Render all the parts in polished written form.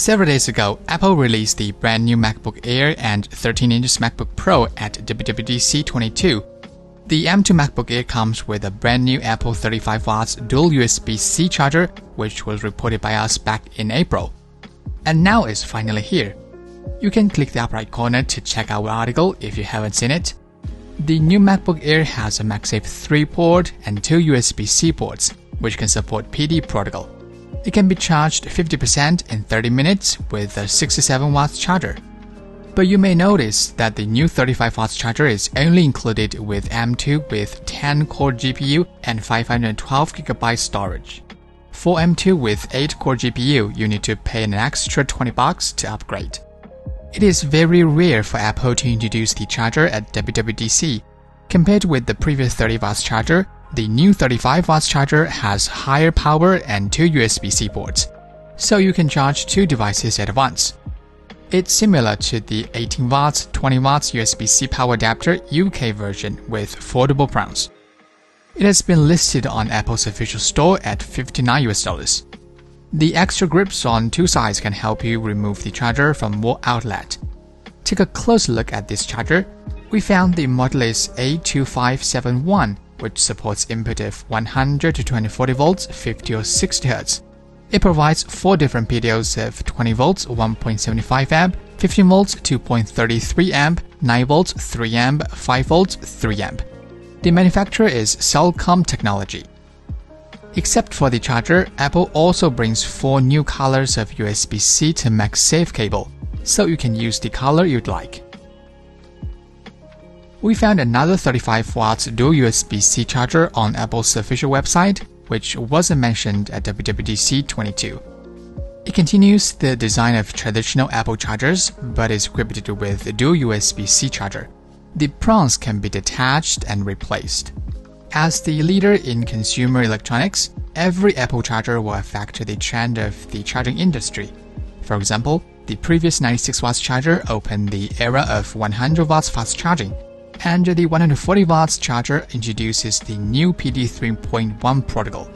Several days ago, Apple released the brand new MacBook Air and 13-inch MacBook Pro at WWDC22. The M2 MacBook Air comes with a brand new Apple 35W dual USB-C charger, which was reported by us back in April. And now it's finally here. You can click the upper right corner to check our article if you haven't seen it. The new MacBook Air has a MagSafe 3 port and 2 USB-C ports, which can support PD protocol. It can be charged 50% in 30 minutes with a 67W charger. But you may notice that the new 35W charger is only included with M2 with 10-core GPU and 512GB storage. For M2 with 8-core GPU, you need to pay an extra $20 to upgrade. It is very rare for Apple to introduce the charger at WWDC. Compared with the previous 30W charger, the new 35W charger has higher power and 2 USB-C ports, so you can charge 2 devices at once. It's similar to the 18W, 20W USB-C power adapter UK version with foldable prongs. It has been listed on Apple's official store at $59. The extra grips on two sides can help you remove the charger from wall outlet. Take a close look at this charger. We found the model is A2571. Which supports input of 100 to 240 volts, 50 or 60 Hz. It provides 4 different PDOs of 20 volts, 1.75 amp, 15 volts, 2.33 amp, 9 volts, 3 amp, 5 volts, 3 amp. The manufacturer is Cellcom Technology. Except for the charger, Apple also brings 4 new colors of USB-C to MagSafe cable, so you can use the color you'd like. We found another 35W dual USB-C charger on Apple's official website, which wasn't mentioned at WWDC22. It continues the design of traditional Apple chargers, but is equipped with a dual USB-C charger. The prongs can be detached and replaced. As the leader in consumer electronics, every Apple charger will affect the trend of the charging industry. For example, the previous 96W charger opened the era of 100W fast charging, and the 140W charger introduces the new PD3.1 protocol.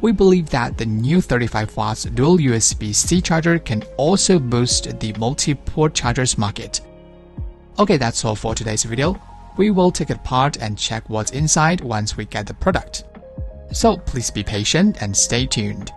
We believe that the new 35W dual USB-C charger can also boost the multi-port chargers market. Okay, that's all for today's video. We will take it apart and check what's inside once we get the product. So please be patient and stay tuned.